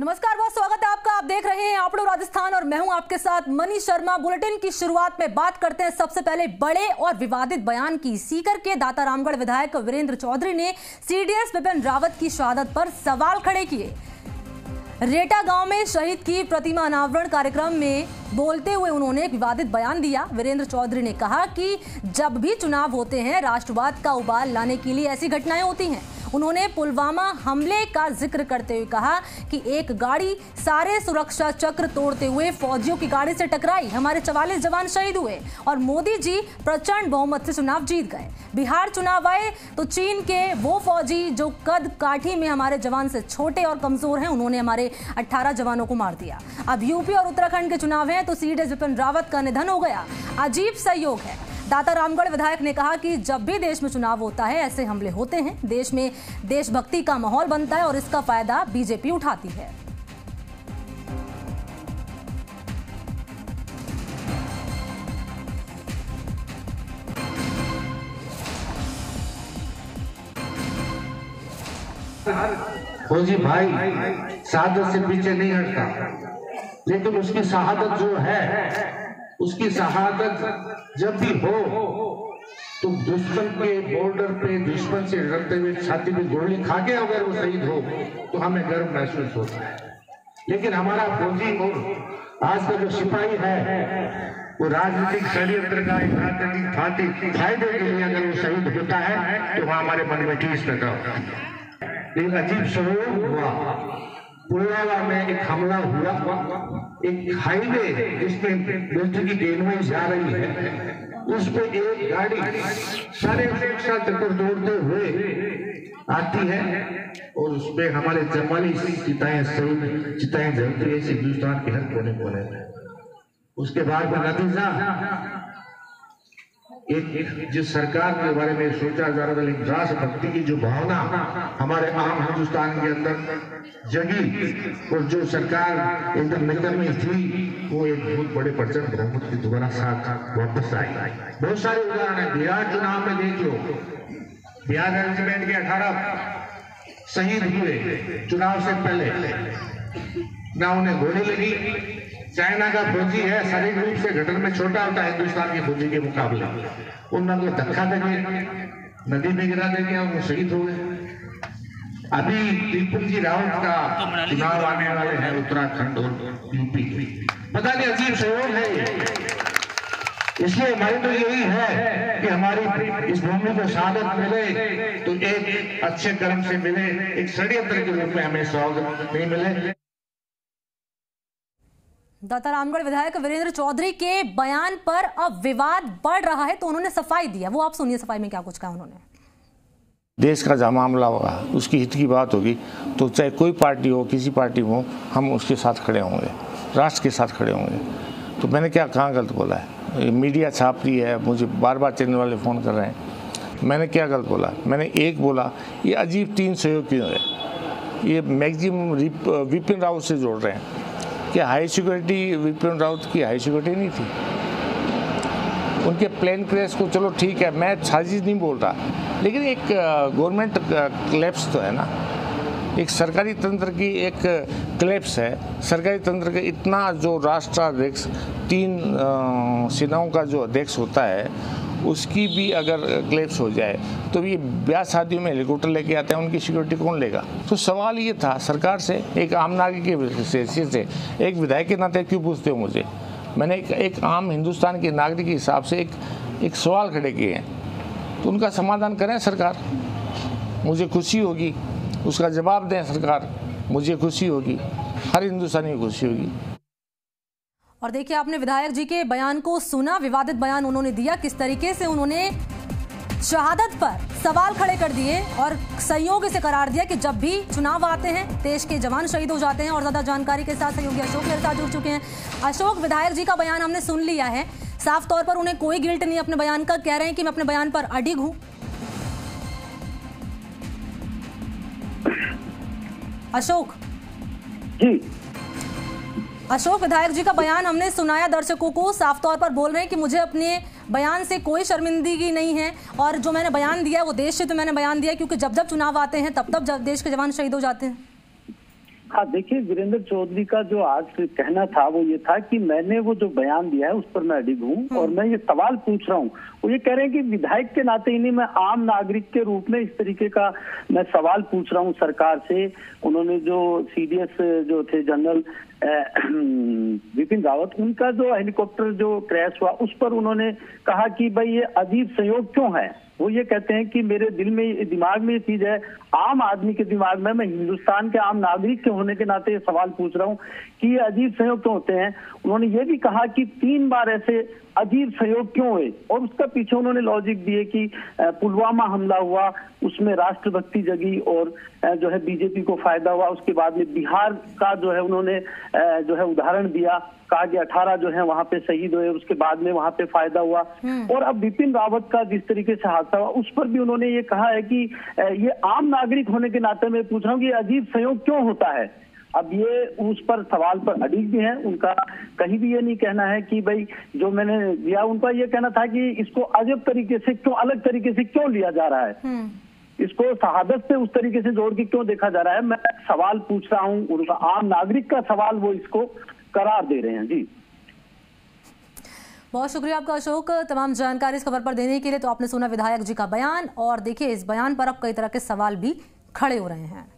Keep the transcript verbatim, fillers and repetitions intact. नमस्कार, बहुत स्वागत है आपका। आप देख रहे हैं आप लोग राजस्थान और मैं हूं आपके साथ मनीष शर्मा। बुलेटिन की शुरुआत में बात करते हैं सबसे पहले बड़े और विवादित बयान की। सीकर के दातारामगढ़ विधायक वीरेंद्र चौधरी ने सीडीएस बिपिन रावत की शहादत पर सवाल खड़े किए। रेटा गांव में शहीद की प्रतिमा अनावरण कार्यक्रम में बोलते हुए उन्होंने एक विवादित बयान दिया। वीरेंद्र चौधरी ने कहा कि जब भी चुनाव होते हैं राष्ट्रवाद का उबाल लाने के लिए ऐसी घटनाएं होती हैं। उन्होंने पुलवामा हमले का जिक्र करते हुए कहा कि एक गाड़ी सारे सुरक्षा चक्र तोड़ते हुए फौजियों की गाड़ी से टकराई, हमारे चवालीस जवान शहीद हुए और मोदी जी प्रचंड बहुमत से चुनाव जीत गए। बिहार चुनाव आए तो चीन के वो फौजी जो कद काठी में हमारे जवान से छोटे और कमजोर हैं, उन्होंने हमारे अट्ठारह जवानों को मार दिया। अब यूपी और उत्तराखंड के चुनाव हैं तो सीडीएस बिपिन रावत का निधन हो गया, अजीब संयोग है। दातारामगढ़ विधायक ने कहा कि जब भी देश में चुनाव होता है ऐसे हमले होते हैं, देश में देशभक्ति का माहौल बनता है और इसका फायदा बीजेपी उठाती है। फौजी भाई शहादत से पीछे नहीं हटता, लेकिन उसकी शहादत जो है, उसकी शहादत जब भी हो तो दुश्मन के बॉर्डर पे दुश्मन से लड़ते हुए छाती में गोली खा के अगर वो शहीद हो तो हमें गर्व महसूस होता है। लेकिन हमारा फौजी और आज का जो सिपाही है वो राजनीतिक षड्यंत्र का एक राजनीतिक फायदे फायदे के लिए अगर वो शहीद होता है तो वहाँ हमारे मन में ठेस लगा। एक अजीब संयोग हुआ, पुलवामा में एक हमला हुआ, एक हाईवे जिसमें मिलिट्री की गेंदबाजी जा रही है, उस पे एक गाड़ी सारे सुरक्षा चक्र तोड़ते हुए आती है और उसपे हमारे चवालीस चिताएं शहीद चिताएं जलती है हिंदुस्तान के हर कोने कोने में। उसके बाद का नतीजा एक, एक जिस सरकार के बारे में सोचा जा रहा था, राष्ट्रभक्ति की जो भावना हमारे आम हिंदुस्तान के अंदर जगी और जो सरकार इंटरनेशनल में थी वो एक बहुत बड़े प्रचंड बहुमत के दोबारा साथ वापस आई। बहुत सारे उदाहरण है, बिहार चुनाव में देख लो, बिहार रेजिमेंट के अठारह शहीद हुए चुनाव से पहले, ना उन्हें गोली लगी। चाइना का फौजी है, शारीरिक रूप से गठन में छोटा होता है हिंदुस्तान के फौजी के मुकाबले, उनमें को धक्का देंगे, नदी में गिरा देंगे और वो शहीद हो गए। अभी बिपिन जी रावत का चुनाव आने वाले हैं उत्तराखंड और यूपी, पता नहीं अजीब सहयोग है। इसलिए हमारी तो यही है कि हमारी इस भूमि को शहादत मिले तो एक अच्छे कर्म से मिले, एक षड्यंत्र के रूप में हमें स्वागत नहीं मिले। दातारामगढ़ विधायक वीरेंद्र चौधरी के बयान पर अब विवाद बढ़ रहा है तो उन्होंने सफाई दिया, वो आप सुनिए सफाई में क्या कुछ कहा उन्होंने। देश का जहाँ मामला होगा उसकी हित की बात होगी तो चाहे कोई पार्टी हो, किसी पार्टी हो, हम उसके साथ खड़े होंगे, राष्ट्र के साथ खड़े होंगे। तो मैंने क्या कहाँ गलत बोला है? मीडिया छाप रही है, मुझे बार बार चैनल वाले फ़ोन कर रहे हैं, मैंने क्या गलत बोला? मैंने एक बोला, ये अजीब तीन सहयोग क्यों है? ये मैगजिम बिपिन रावत से जोड़ रहे हैं कि हाई सिक्योरिटी, बिपिन रावत की हाई सिक्योरिटी नहीं थी, उनके प्लेन क्रैश को चलो ठीक है, मैं साजिश नहीं बोल रहा, लेकिन एक गवर्नमेंट क्लैप्स तो है ना, एक सरकारी तंत्र की एक क्लैप्स है। सरकारी तंत्र के इतना जो राष्ट्राध्यक्ष, तीन सेनाओं का जो अध्यक्ष होता है, उसकी भी अगर क्लैप्स हो जाए तो ये ब्याह शादियों में हेलीकॉप्टर लेके आते हैं, उनकी सिक्योरिटी कौन लेगा? तो सवाल ये था सरकार से, एक आम नागरिक के हैसियत से, एक विधायक के नाते क्यों पूछते हो मुझे? मैंने एक, एक आम हिंदुस्तान के नागरिक के हिसाब से एक एक सवाल खड़े किए हैं तो उनका समाधान करें सरकार, मुझे खुशी होगी। उसका जवाब दें सरकार, मुझे खुशी होगी, हर हिंदुस्तानी को खुशी होगी। और देखिए आपने विधायक जी के बयान को सुना, विवादित बयान उन्होंने दिया, किस तरीके से उन्होंने शहादत पर सवाल खड़े कर दिए और सहयोग से करार दिया कि जब भी चुनाव आते हैं देश के जवान शहीद हो जाते हैं। और ज्यादा जानकारी के साथ सहयोगी अशोक मेरे साथ जुड़ चुके हैं। अशोक, विधायक जी का बयान हमने सुन लिया है, साफ तौर पर उन्हें कोई गिल्ट नहीं अपने बयान का, कह रहे हैं कि मैं अपने बयान पर अडिग हूँ। अशोक जी, अशोक विधायक जी का बयान हमने सुनाया, दर्शकों को साफ तौर पर बोल रहे हैं कि मुझे अपने बयान से कोई शर्मिंदगी नहीं है और जो मैंने बयान दिया वो देश से तो मैंने बयान दिया, क्योंकि जब जब चुनाव आते हैं तब तब देश के जवान शहीद हो जाते हैं। हाँ, देखिए वीरेंद्र चौधरी का जो आज कहना था वो ये था कि मैंने वो जो बयान दिया है उस पर मैं अडिग हूँ और मैं ये सवाल पूछ रहा हूँ। वो ये कह रहे हैं कि विधायक के नाते ही नहीं, मैं आम नागरिक के रूप में इस तरीके का मैं सवाल पूछ रहा हूँ सरकार से। उन्होंने जो सीडीएस जो थे जनरल बिपिन रावत, उनका जो हेलीकॉप्टर जो क्रैश हुआ उस पर उन्होंने कहा कि भाई ये अजीब संयोग क्यों है। वो ये कहते हैं कि मेरे दिल में, दिमाग में ये चीज है, आम आदमी के दिमाग में, मैं हिंदुस्तान के आम नागरिक के होने के नाते ये सवाल पूछ रहा हूँ कि ये अजीब संयोग क्यों होते हैं। उन्होंने ये भी कहा कि तीन बार ऐसे अजीब संयोग क्यों हुए और उसका पीछे उन्होंने लॉजिक दिए कि पुलवामा हमला हुआ, उसमें राष्ट्रभक्ति जगी और जो है बीजेपी को फायदा हुआ। उसके बाद में बिहार का जो है उन्होंने जो है उदाहरण दिया, कहा कि अठारह जो है वहां पे शहीद हुए, उसके बाद में वहां पे फायदा हुआ। और अब बिपिन रावत का जिस तरीके से हादसा हुआ उस पर भी उन्होंने ये कहा है कि ये आम नागरिक होने के नाते मैं पूछ रहा हूँ कि अजीब संयोग क्यों होता है। अब ये उस पर सवाल पर अडिग भी है, उनका कहीं भी ये नहीं कहना है कि भाई जो मैंने दिया, उनका ये कहना था कि इसको अजब तरीके से क्यों, अलग तरीके से क्यों लिया जा रहा है, इसको शहादत से उस तरीके से जोड़ के क्यों देखा जा रहा है। मैं सवाल पूछ रहा हूँ, उनका आम नागरिक का सवाल वो इसको करार दे रहे हैं। जी बहुत शुक्रिया आपका अशोक, तमाम जानकारी इस खबर पर देने के लिए। तो आपने सुना विधायक जी का बयान और देखिए इस बयान पर अब कई तरह के सवाल भी खड़े हो रहे हैं।